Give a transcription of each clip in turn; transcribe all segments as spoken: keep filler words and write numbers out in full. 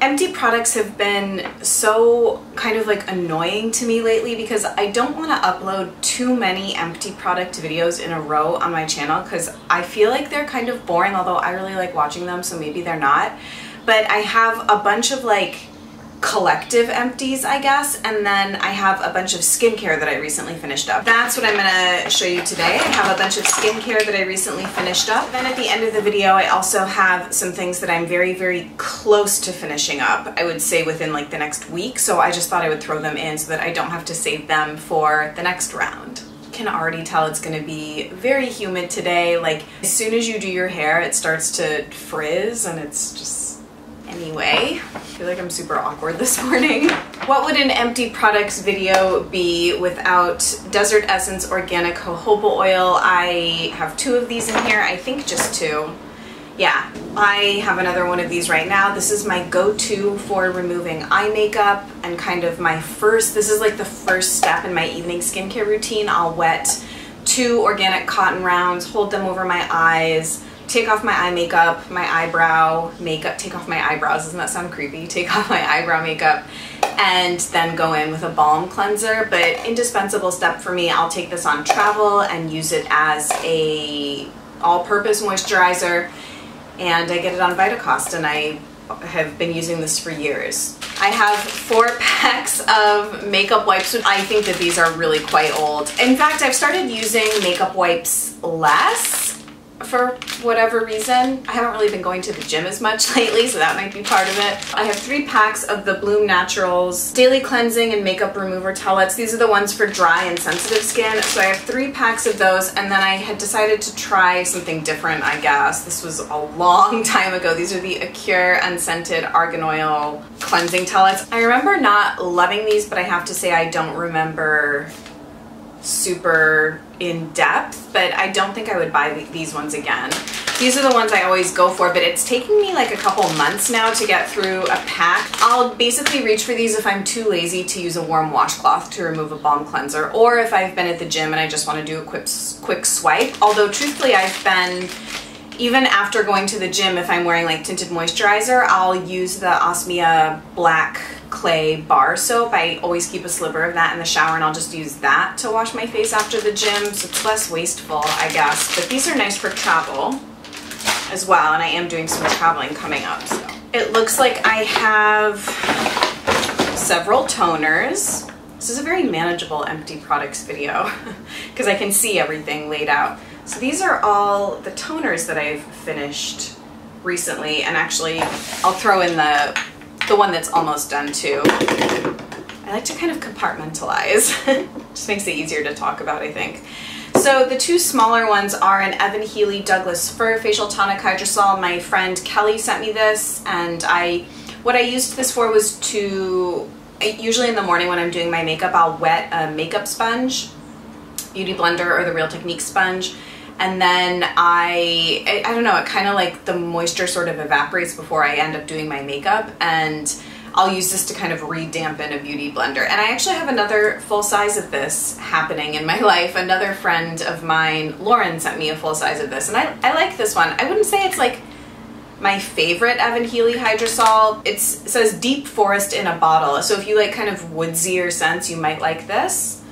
Empty products have been so kind of like annoying to me lately because I don't want to upload too many empty product videos in a row on my channel because I feel like they're kind of boring, although I really like watching them, so maybe they're not. But I have a bunch of like collective empties, I guess, and then I have a bunch of skincare that I recently finished up. That's what I'm gonna show you today. I have a bunch of skincare that I recently finished up. Then at the end of the video, I also have some things that I'm very, very close to finishing up, I would say within like the next week, so I just thought I would throw them in so that I don't have to save them for the next round. Can already tell it's gonna be very humid today. Like, as soon as you do your hair, it starts to frizz, and it's just... Anyway, I feel like I'm super awkward this morning. What would an empty products video be without Desert Essence Organic Jojoba Oil? I have two of these in here, I think just two. Yeah, I have another one of these right now. This is my go-to for removing eye makeup and kind of my first, this is like the first step in my evening skincare routine. I'll wet two organic cotton rounds, hold them over my eyes, take off my eye makeup, my eyebrow makeup, take off my eyebrows, doesn't that sound creepy? Take off my eyebrow makeup, and then go in with a balm cleanser, but indispensable step for me. I'll take this on travel and use it as a all-purpose moisturizer, and I get it on Vitacost, and I have been using this for years. I have four packs of makeup wipes. I think that these are really quite old. In fact, I've started using makeup wipes less. For whatever reason, I haven't really been going to the gym as much lately, so that might be part of it. I have three packs of the Blum Naturals Daily Cleansing and Makeup Remover Towelettes. These are the ones for dry and sensitive skin, so I have three packs of those, and then I had decided to try something different, I guess. This was a long time ago. These are the Acure Unscented Argan Oil Cleansing Towelettes. I remember not loving these, but I have to say I don't remember super in-depth, but I don't think I would buy these ones again. These are the ones I always go for, but it's taking me like a couple months now to get through a pack. I'll basically reach for these if I'm too lazy to use a warm washcloth to remove a balm cleanser, or if I've been at the gym and I just want to do a quick, quick swipe. Although truthfully, I've been, even after going to the gym, if I'm wearing like tinted moisturizer, I'll use the Osmia black clay bar soap. I always keep a sliver of that in the shower, and I'll just use that to wash my face after the gym, so it's less wasteful, I guess. But these are nice for travel as well, and I am doing some traveling coming up, so. It looks like I have several toners. This is a very manageable empty products video because I can see everything laid out. So these are all the toners that I've finished recently, and actually I'll throw in the, the one that's almost done too. I like to kind of compartmentalize. Just makes it easier to talk about, I think. So the two smaller ones are an Evan Healy Douglas Fir Facial Tonic Hydrosol. My friend Kelly sent me this, and I, what I used this for was to, usually in the morning when I'm doing my makeup, I'll wet a makeup sponge, Beauty Blender or the Real Techniques sponge, and then I, I, I don't know, it kind of like the moisture sort of evaporates before I end up doing my makeup, and I'll use this to kind of re-dampen a Beauty Blender. And I actually have another full size of this happening in my life. Another friend of mine, Lauren, sent me a full size of this, and I, I like this one. I wouldn't say it's like my favorite Evan Healy Hydrosol. It's, it says deep forest in a bottle, so if you like kind of woodsier scents, you might like this.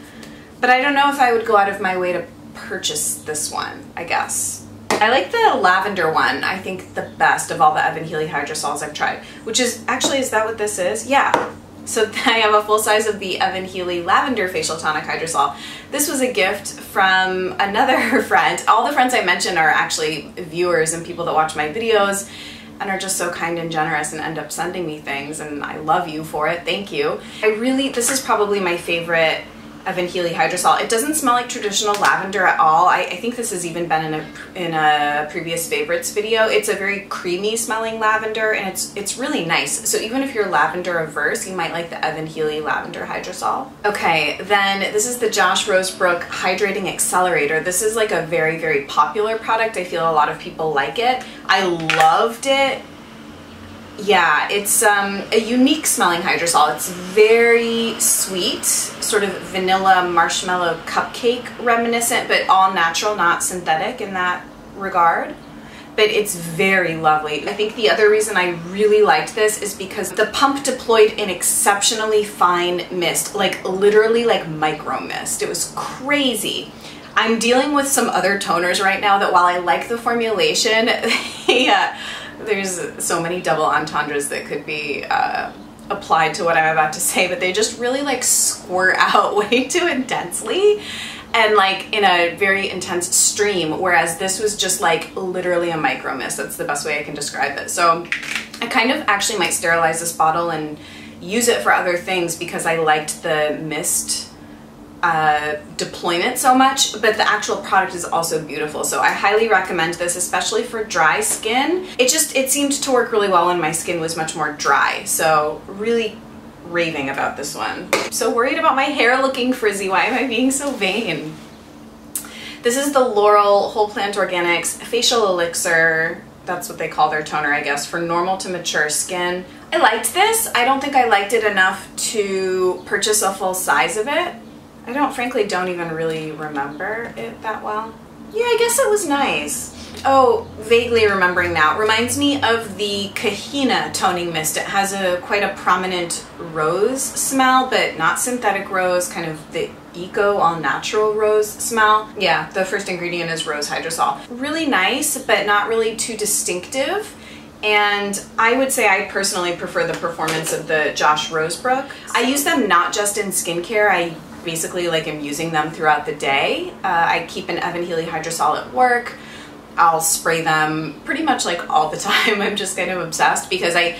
But I don't know if I would go out of my way to purchase this one, I guess. I like the lavender one, I think, the best of all the Evan Healy Hydrosols I've tried, which is, actually, is that what this is? Yeah. So I have a full size of the Evan Healy Lavender Facial Tonic Hydrosol. This was a gift from another friend. All the friends I mentioned are actually viewers and people that watch my videos and are just so kind and generous and end up sending me things, and I love you for it, thank you. I really, this is probably my favorite Evan Healy Hydrosol. It doesn't smell like traditional lavender at all. I, I think this has even been in a, in a previous favorites video. It's a very creamy smelling lavender, and it's it's really nice. So even if you're lavender averse, you might like the Evan Healy Lavender Hydrosol. Okay, then this is the Josh Rosebrook Hydrating Accelerator. This is like a very, very popular product. I feel a lot of people like it. I loved it. Yeah, it's um, a unique smelling hydrosol. It's very sweet, sort of vanilla marshmallow cupcake reminiscent, but all natural, not synthetic in that regard. but it's very lovely. I think the other reason I really liked this is because the pump deployed an exceptionally fine mist, like literally like micro mist. It was crazy. I'm dealing with some other toners right now that while I like the formulation, yeah, there's so many double entendres that could be uh, applied to what I'm about to say, but they just really like squirt out way too intensely and like in a very intense stream, whereas this was just like literally a micro mist. That's the best way I can describe it. So I kind of actually might sterilize this bottle and use it for other things because I liked the mist uh, deployment so much, but the actual product is also beautiful. So I highly recommend this, especially for dry skin. It just, it seemed to work really well when my skin was much more dry. So really raving about this one. So worried about my hair looking frizzy. Why am I being so vain? This is the Laurel Whole Plant Organics Facial Elixir. That's what they call their toner, I guess, for normal to mature skin. I liked this. I don't think I liked it enough to purchase a full size of it. I don't, frankly, don't even really remember it that well. Yeah, I guess it was nice. Oh, vaguely remembering now. Reminds me of the Kahina toning mist. It has a quite a prominent rose smell, but not synthetic rose, kind of the eco, all-natural rose smell. Yeah, the first ingredient is rose hydrosol. Really nice, but not really too distinctive. And I would say I personally prefer the performance of the Josh Rosebrook. I use them not just in skincare. I basically like I'm using them throughout the day. Uh, I keep an Evan Healy Hydrosol at work. I'll spray them pretty much like all the time. I'm just kind of obsessed because I,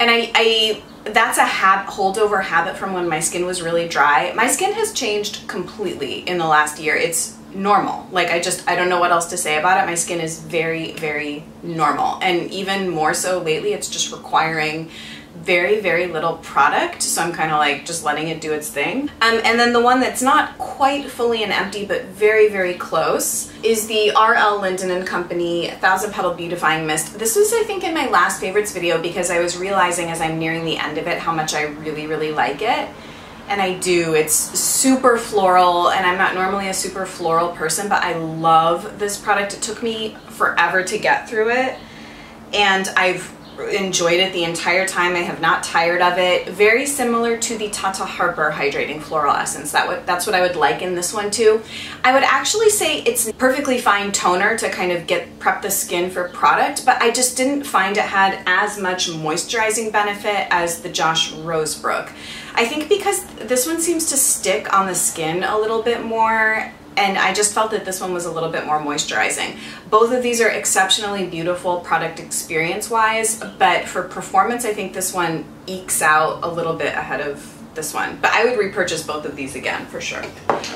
and I, I that's a hab, holdover habit from when my skin was really dry. My skin has changed completely in the last year. It's normal. Like I just, I don't know what else to say about it. My skin is very, very normal. And even more so lately, it's just requiring very, very little product. So I'm kind of like just letting it do its thing. Um, and then the one that's not quite fully and empty, but very, very close is the R L Linden and Company Thousand Petal Beautifying Mist. This was, I think, in my last favorites video because I was realizing as I'm nearing the end of it, how much I really, really like it. And I do. It's super floral, and I'm not normally a super floral person, but I love this product. It took me forever to get through it, and I've enjoyed it the entire time. I have not tired of it. Very similar to the Tata Harper Hydrating Floral Essence. That would, that's what I would liken this one to. I would actually say it's perfectly fine toner to kind of get prep the skin for product, but I just didn't find it had as much moisturizing benefit as the Josh Rosebrook. I think because this one seems to stick on the skin a little bit more, and I just felt that this one was a little bit more moisturizing. Both of these are exceptionally beautiful product experience-wise, but for performance, I think this one ekes out a little bit ahead of this one. But I would repurchase both of these again, for sure.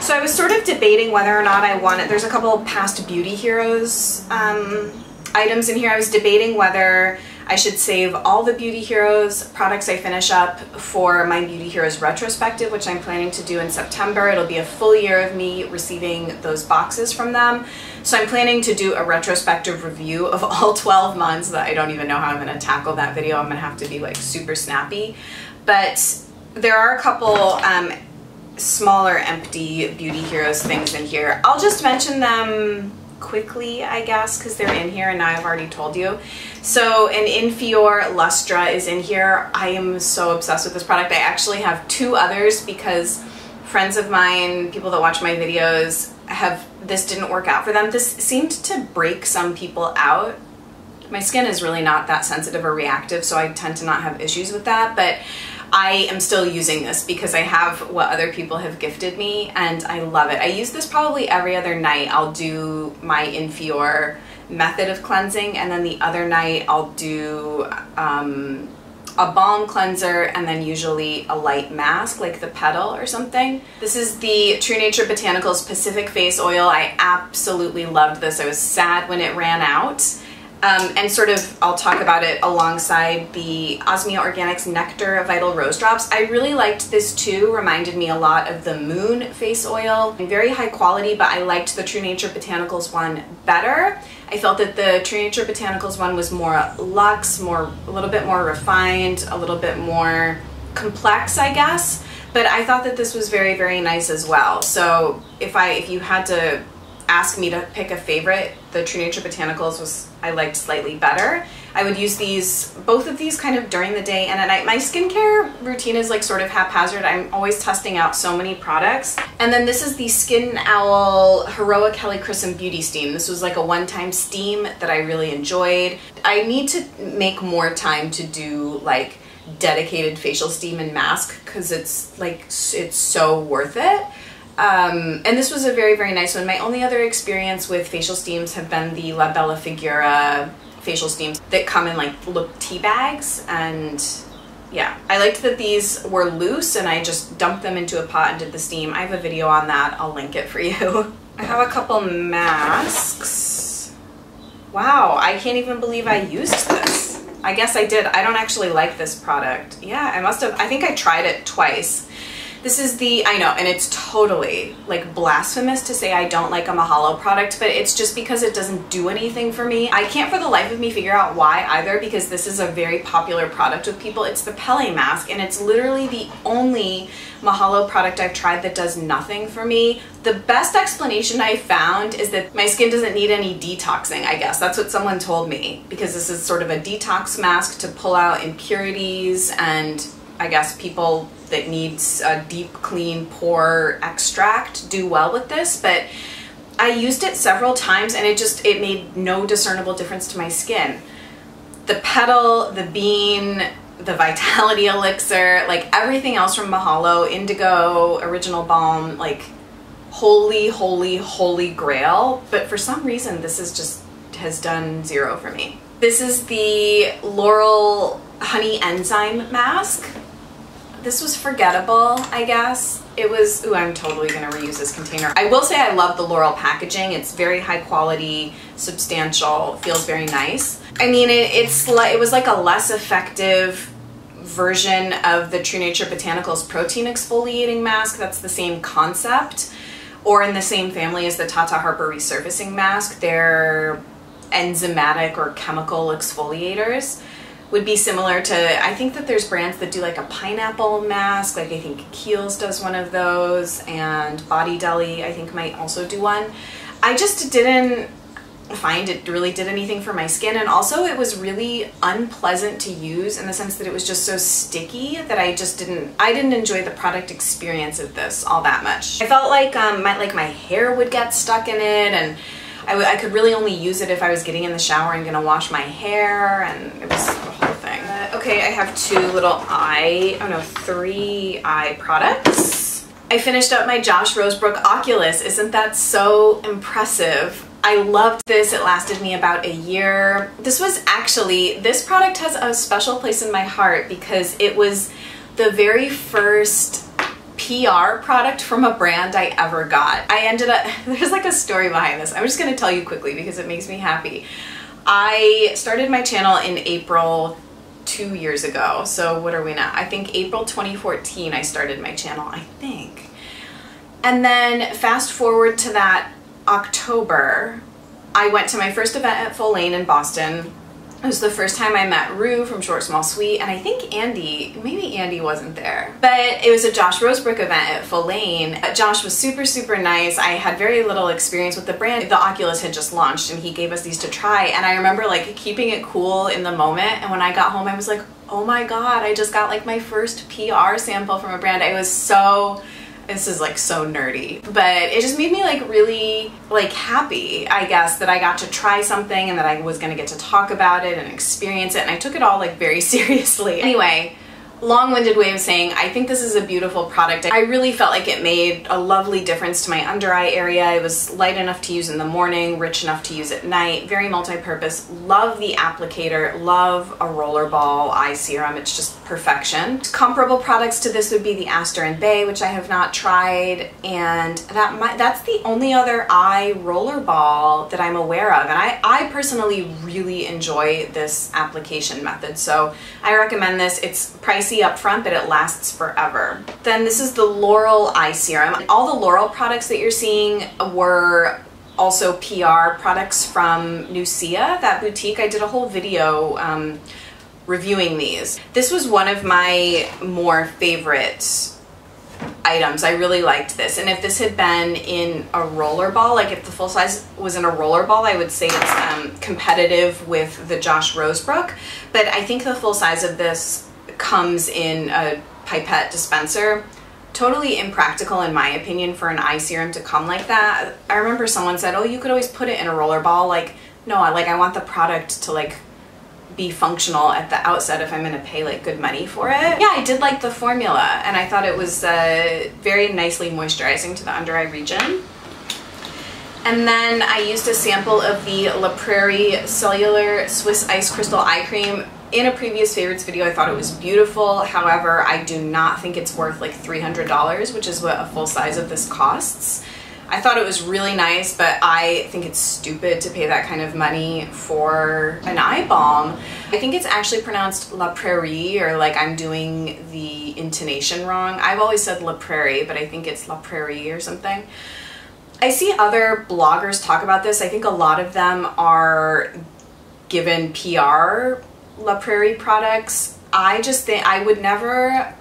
So I was sort of debating whether or not I wanted, there's a couple of past Beauty Heroes um, items in here. I was debating whether I should save all the Beauty Heroes products I finish up for my Beauty Heroes retrospective, which I'm planning to do in September. It'll be a full year of me receiving those boxes from them. So I'm planning to do a retrospective review of all twelve months that I don't even know how I'm gonna tackle that video. I'm gonna have to be like super snappy. But there are a couple um, smaller empty Beauty Heroes things in here. I'll just mention them quickly, I guess, because they're in here and I've already told you. So an In Fiore Lustra is in here. I am so obsessed with this product. I actually have two others because friends of mine, people that watch my videos, have this didn't work out for them. This seemed to break some people out. My skin is really not that sensitive or reactive, so I tend to not have issues with that, but I am still using this because I have what other people have gifted me and I love it. I use this probably every other night. I'll do my In Fiore method of cleansing, and then the other night I'll do um, a balm cleanser and then usually a light mask like the petal or something. This is the True Nature Botanicals Pacific Face Oil. I absolutely loved this. I was sad when it ran out. Um, and sort of, I'll talk about it alongside the Osmia Organics Nectar Vital Rose Drops. I really liked this too, reminded me a lot of the Moon Face Oil. Very high quality, but I liked the True Nature Botanicals one better. I felt that the True Nature Botanicals one was more luxe, more, a little bit more refined, a little bit more complex, I guess. But I thought that this was very, very nice as well. So if I, if you had to ask me to pick a favorite the True Nature Botanicals was I liked slightly better. I would use these, both of these kind of during the day and at night. My skincare routine is like sort of haphazard. I'm always testing out so many products. And then this is the Skin Owl Heroic Helichrysum Beauty Steam. This was like a one-time steam that I really enjoyed. I need to make more time to do like dedicated facial steam and mask because it's like, it's so worth it. Um, and this was a very, very nice one. My only other experience with facial steams have been the La Bella Figura facial steams that come in like little tea bags, and yeah, I liked that these were loose and I just dumped them into a pot and did the steam. I have a video on that. I'll link it for you. I have a couple masks. Wow, I can't even believe I used this. I guess I did. I don't actually like this product. Yeah, I must have. I think I tried it twice. This is the, I know, and it's totally like blasphemous to say I don't like a Mahalo product, but it's just because it doesn't do anything for me. I can't for the life of me figure out why either, because this is a very popular product with people. It's the Pele Mask, and it's literally the only Mahalo product I've tried that does nothing for me. The best explanation I found is that my skin doesn't need any detoxing, I guess. That's what someone told me, because this is sort of a detox mask to pull out impurities, and I guess people that needs a deep clean pore extract do well with this. But I used it several times and it just, it made no discernible difference to my skin. The petal, the bean, the Vitality Elixir, like everything else from Mahalo, Indigo, Original Balm, like holy, holy, holy grail. But for some reason, this is just, has done zero for me. This is the Laurel Honey Enzyme Mask. This was forgettable, I guess. It was, ooh, I'm totally gonna reuse this container. I will say I love the Laurel packaging. It's very high quality, substantial, feels very nice. I mean, it, it's like, it was like a less effective version of the True Nature Botanicals Protein Exfoliating Mask. That's the same concept, or in the same family as the Tata Harper Resurfacing Mask. They're enzymatic or chemical exfoliators. Would be similar to, I think that there's brands that do like a pineapple mask, like I think Kiehl's does one of those, and Body Deli I think might also do one. I just didn't find it really did anything for my skin, and also it was really unpleasant to use in the sense that it was just so sticky that I just didn't, I didn't enjoy the product experience of this all that much. I felt like, um, my, like my hair would get stuck in it, and I, w I could really only use it if I was getting in the shower and gonna wash my hair, and it was the whole thing. Uh, okay, I have two little eye, oh no, three eye products. I finished up my Josh Rosebrook Oculus. Isn't that so impressive? I loved this. It lasted me about a year. This was actually, this product has a special place in my heart because it was the very first P R product from a brand I ever got. I ended up, there's like a story behind this. I'm just gonna tell you quickly because it makes me happy. I started my channel in April two years ago. So what are we now? I think April twenty fourteen I started my channel, I think. And then fast forward to that October, I went to my first event at Follain in Boston. It was the first time I met Rue from Short Small Suite, and I think Andy, maybe Andy wasn't there, but it was a Josh Rosebrook event at Follain. Josh was super, super nice. I had very little experience with the brand. The Oculus had just launched and he gave us these to try, and I remember like keeping it cool in the moment, and when I got home I was like, oh my god, I just got like my first P R sample from a brand. I was so... This is like so nerdy, but it just made me like really like happy, I guess, that I got to try something and that I was gonna get to talk about it and experience it, and I took it all like very seriously. Anyway, long-winded way of saying I think this is a beautiful product. I really felt like it made a lovely difference to my under eye area. It was light enough to use in the morning, rich enough to use at night, very multi-purpose. Love the applicator, love a rollerball eye serum. It's just perfection. Comparable products to this would be the Aster and Bay, which I have not tried, and that might, that's the only other eye rollerball that I'm aware of, and I, I personally really enjoy this application method, so I recommend this. It's priced up front, but it lasts forever. Then this is the Laurel Eye Serum. All the Laurel products that you're seeing were also P R products from Nucia, that boutique. I did a whole video um, reviewing these. This was one of my more favorite items. I really liked this, and if this had been in a roller ball, like if the full size was in a roller ball, I would say it's um, competitive with the Josh Rosebrook, but I think the full size of this comes in a pipette dispenser. Totally impractical in my opinion for an eye serum to come like that. I remember someone said, oh, you could always put it in a roller ball. Like, no, I like I want the product to like be functional at the outset if I'm going to pay like good money for it. Yeah, I did like the formula, and I thought it was uh, very nicely moisturizing to the under eye region. And then I used a sample of the La Prairie Cellular Swiss Ice Crystal Eye Cream. In a previous favorites video, I thought it was beautiful. However, I do not think it's worth like three hundred dollars, which is what a full size of this costs. I thought it was really nice, but I think it's stupid to pay that kind of money for an eye balm. I think it's actually pronounced La Prairie, or like I'm doing the intonation wrong. I've always said La Prairie, but I think it's La Prairie or something. I see other bloggers talk about this. I think a lot of them are given P R La Prairie products. I just think I would never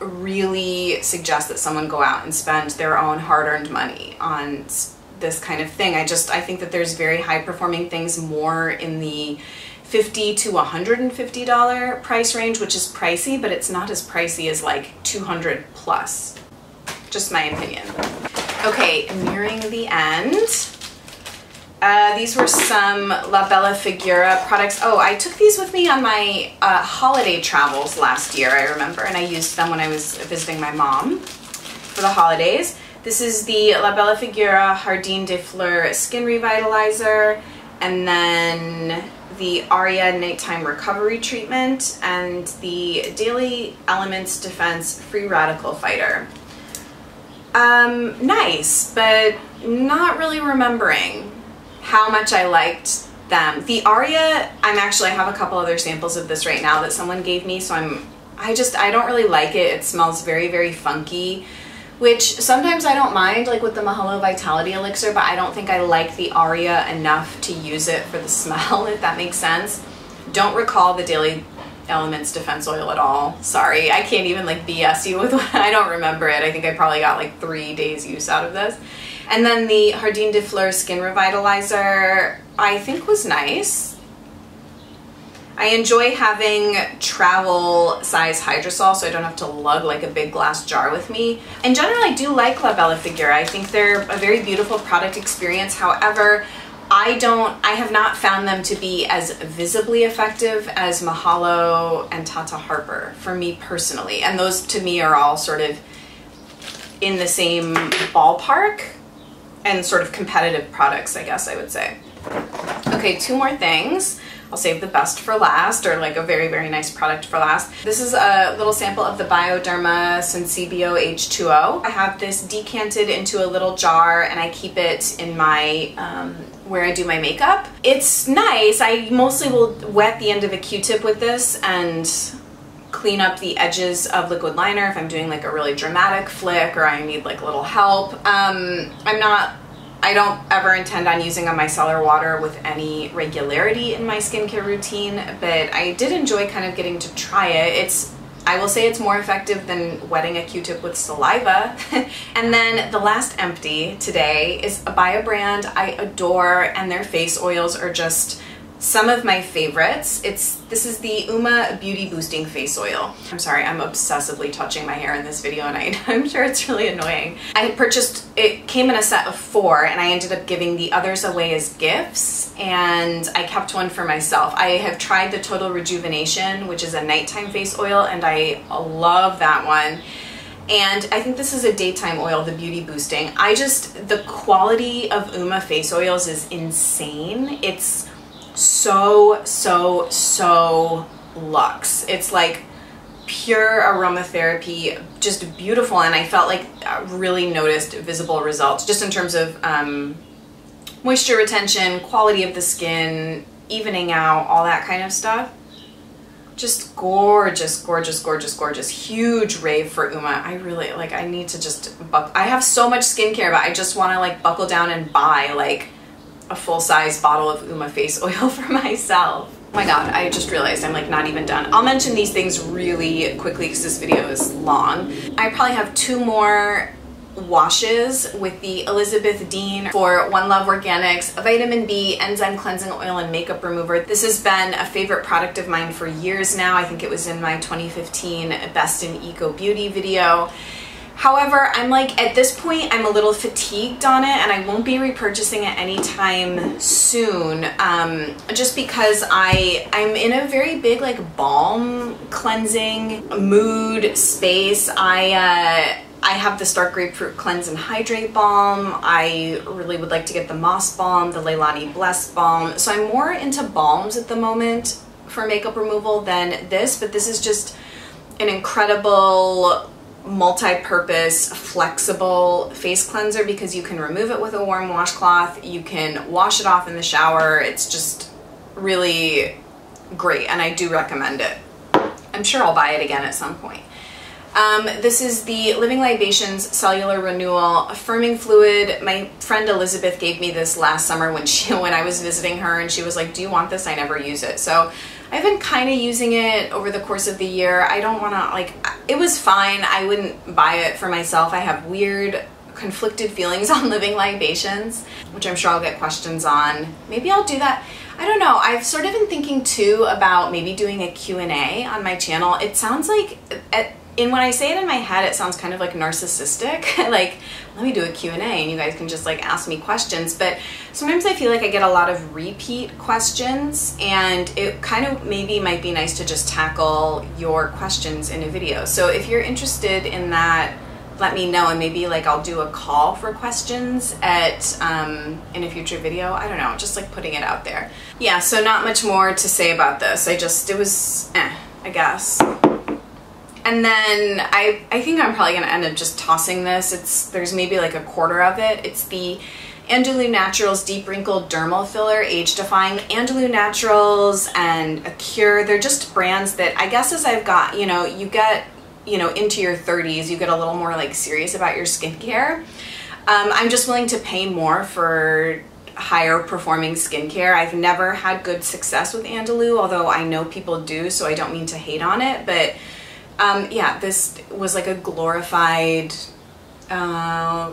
really suggest that someone go out and spend their own hard-earned money on this kind of thing. I just I think that there's very high-performing things more in the fifty to one hundred fifty dollar price range, which is pricey, but it's not as pricey as like two hundred plus. Just my opinion. Okay, nearing the end. Uh, these were some La Bella Figura products. Oh, I took these with me on my uh, holiday travels last year, I remember, and I used them when I was visiting my mom for the holidays. This is the La Bella Figura Jardin de Fleurs Skin Revitalizer, and then the Aria Nighttime Recovery Treatment, and the Daily Elements Defense Free Radical Fighter. Um, nice, but not really remembering how much I liked them. The Aria, I'm actually, I have a couple other samples of this right now that someone gave me, so I'm, I just, I don't really like it. It smells very, very funky, which sometimes I don't mind, like with the Mahalo Vitality Elixir, but I don't think I like the Aria enough to use it for the smell, if that makes sense. Don't recall the Daily Elements Defense Oil at all. Sorry, I can't even like B S you with one. I don't remember it. I think I probably got like three days use out of this. And then the Jardin de Fleurs Skin Revitalizer, I think was nice. I enjoy having travel size hydrosol, so I don't have to lug like a big glass jar with me. In general, I do like La Bella Figura. I think they're a very beautiful product experience. However, I don't, I have not found them to be as visibly effective as Mahalo and Tata Harper for me personally. And those to me are all sort of in the same ballpark and sort of competitive products, I guess I would say. Okay, two more things. I'll save the best for last, or like a very, very nice product for last. This is a little sample of the Bioderma Sensibio H two O. I have this decanted into a little jar, and I keep it in my, um, where I do my makeup. It's nice. I mostly will wet the end of a Q-tip with this and clean up the edges of liquid liner if I'm doing like a really dramatic flick or I need like a little help. Um, I'm not, I don't ever intend on using a micellar water with any regularity in my skincare routine, but I did enjoy kind of getting to try it. It's, I will say it's more effective than wetting a Q-tip with saliva. And then the last empty today is by a brand I adore, and their face oils are just some of my favorites. It's this is the Uma Beauty Boosting Face Oil. I'm sorry, I'm obsessively touching my hair in this video, and I, I'm sure it's really annoying. I had purchased, it came in a set of four, and I ended up giving the others away as gifts, and I kept one for myself. I have tried the Total Rejuvenation, which is a nighttime face oil, and I love that one. And I think this is a daytime oil, the Beauty Boosting. I just, the quality of Uma face oils is insane. It's so, so, so luxe. It's like pure aromatherapy, just beautiful, and I felt like I really noticed visible results just in terms of um, moisture retention, quality of the skin, evening out, all that kind of stuff. Just gorgeous, gorgeous, gorgeous, gorgeous. Huge rave for Uma. I really, like, I need to just, buck I have so much skincare, but I just want to like buckle down and buy like a full-size bottle of Uma face oil for myself. Oh my god, I just realized I'm like not even done. I'll mention these things really quickly because this video is long. I probably have two more washes with the Elizabeth Dean for One Love Organics Vitamin B Enzyme Cleansing Oil and Makeup Remover. This has been a favorite product of mine for years now. I think it was in my twenty fifteen Best in Eco Beauty video. However, I'm like, at this point, I'm a little fatigued on it and I won't be repurchasing it anytime soon, um, just because I, I'm in a very big like balm cleansing mood space. I, uh, I have the Stark Grapefruit Cleanse and Hydrate Balm. I really would like to get the Moss Balm, the Leilani Bless Balm. So I'm more into balms at the moment for makeup removal than this, but this is just an incredible multi-purpose flexible face cleanser because you can remove it with a warm washcloth, you can wash it off in the shower. It's just really great and I do recommend it. I'm sure I'll buy it again at some point. Um, this is the Living Libations Cellular Renewal Affirming Fluid. My friend Elizabeth gave me this last summer when she when I was visiting her and she was like, do you want this? I never use it. So I've been kind of using it over the course of the year. I don't want to, like, it was fine. I wouldn't buy it for myself. I have weird conflicted feelings on Living Libations, which I'm sure I'll get questions on. Maybe I'll do that. I don't know. I've sort of been thinking too about maybe doing a Q and A on my channel. It sounds like at And when I say it in my head, it sounds kind of like narcissistic, like, let me do a Q and A and you guys can just like ask me questions. But sometimes I feel like I get a lot of repeat questions and it kind of maybe might be nice to just tackle your questions in a video. So if you're interested in that, let me know and maybe like I'll do a call for questions at um, in a future video. I don't know, just like putting it out there. Yeah, so not much more to say about this. I just, it was, eh, I guess. And then I, I think I'm probably going to end up just tossing this. It's, there's maybe like a quarter of it. It's the Andalou Naturals Deep Wrinkle Dermal Filler Age Defying. Andalou Naturals and Acure, they're just brands that I guess as I've got, you know, you get, you know, into your thirties, you get a little more like serious about your skincare. Um, I'm just willing to pay more for higher performing skincare. I've never had good success with Andalou, although I know people do, so I don't mean to hate on it, but Um, yeah, this was like a glorified, uh,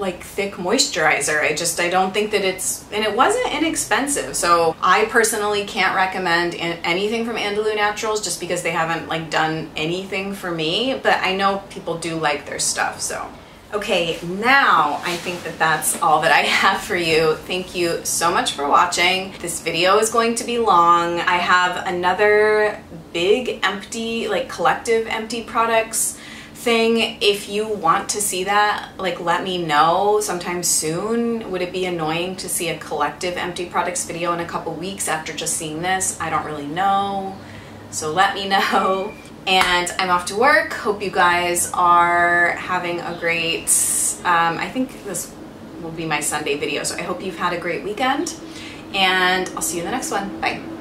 like thick moisturizer. I just, I don't think that it's, and it wasn't inexpensive. So I personally can't recommend anything from Andalou Naturals just because they haven't like done anything for me, but I know people do like their stuff. So, okay, now I think that that's all that I have for you. Thank you so much for watching. This video is going to be long. I have another big empty, like collective empty products thing. If you want to see that, like let me know sometime soon. Would it be annoying to see a collective empty products video in a couple weeks after just seeing this? I don't really know. So let me know. And I'm off to work. Hope you guys are having a great, um, I think this will be my Sunday video. So I hope you've had a great weekend and I'll see you in the next one. Bye.